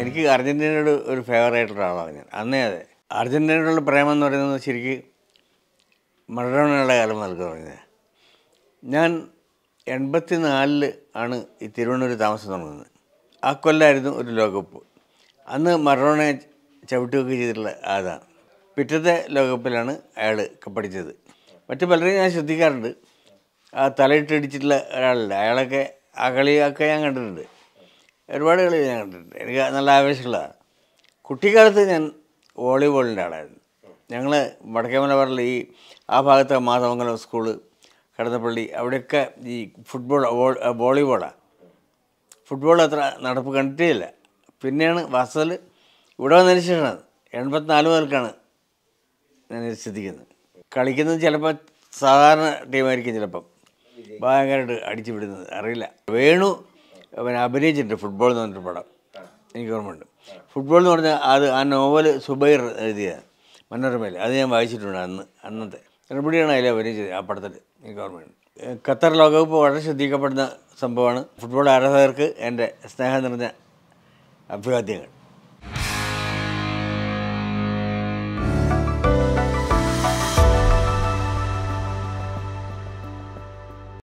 എനിക്ക് അർജന്റീനയുടെ ഒരു ഫേവറേറ്റ് ഒരാളാണ് ഞാൻ. അന്നേ അതെ അർജന്റീനയോടുള്ള പ്രേമം എന്ന് പറയുന്നത് ശരിക്കും മറഡോണയുടെ കാലം നൽകുന്നത്. ഞാൻ 84 ആണ് ഈ തിരുവനന്തപുരത്ത് താമസം തുടങ്ങുന്നത്. ആ കൊല്ലമായിരുന്നു ഒരു ലോകകപ്പ്. അന്ന് മറഡോണയെ ചവിട്ടുകയൊക്കെ ചെയ്തിട്ടുള്ള അതാണ്. പിറ്റത്തെ ലോകകപ്പിലാണ് അയാൾ കപ്പടിച്ചത്. മറ്റു പലരെയും ഞാൻ ശ്രദ്ധിക്കാറുണ്ട്. ആ തലയിട്ടടിച്ചിട്ടുള്ള ഒരാളുണ്ട്. അയാളൊക്കെ ആ കളിയൊക്കെ ഞാൻ കണ്ടിട്ടുണ്ട്, ഒരുപാട് കളി ഞാൻ കണ്ടിട്ടുണ്ട്. എനിക്ക് നല്ല ആവേശമുള്ളതാണ്. കുട്ടിക്കാലത്ത് ഞാൻ വോളിബോളിൻ്റെ ആളായിരുന്നു. ഞങ്ങൾ വടക്കേ മലബാറിൽ ഈ ആ ഭാഗത്ത് മാധവമംഗലം സ്കൂള്, കടന്നപ്പള്ളി, അവിടെയൊക്കെ ഈ ഫുട്ബോൾ വോളിബോളാണ്. ഫുട്ബോൾ അത്ര നടപ്പ് കണ്ടിട്ടേ ഇല്ല. പിന്നെയാണ് വാസൽ ഇവിടെ വന്നതിന് ശേഷമാണ് 84 മുതൽക്കാണ് ഞാൻ ശ്രദ്ധിക്കുന്നത്. കളിക്കുന്നത് ചിലപ്പോൾ സാധാരണ ടീമായിരിക്കും, ചിലപ്പം ഭയങ്കരമായിട്ട് അടിച്ചു വിടുന്നത് അറിയില്ല. വേണു അവനെ അഭിനയിച്ചിട്ടുണ്ട് ഫുട്ബോൾ എന്ന് പറഞ്ഞിട്ട് പടം, എനിക്ക് ഓർമ്മയുണ്ട്. ഫുട്ബോൾ എന്ന് പറഞ്ഞാൽ അത് ആ നോവൽ സുബൈർ എഴുതിയത് മനോരമയിൽ, അത് ഞാൻ വായിച്ചിട്ടുണ്ട്. അന്നത്തെ എവിടെയാണ് അതിൽ അഭിനയിച്ചത് ആ പടത്തിൽ, എനിക്ക് ഓർമ്മയുണ്ട്. ഖത്തർ ലോകകപ്പ് വളരെ ശ്രദ്ധിക്കപ്പെടുന്ന സംഭവമാണ്. ഫുട്ബോൾ ആരാധകർക്ക് എൻ്റെ സ്നേഹം നിറഞ്ഞ അഭിവാദ്യങ്ങൾ.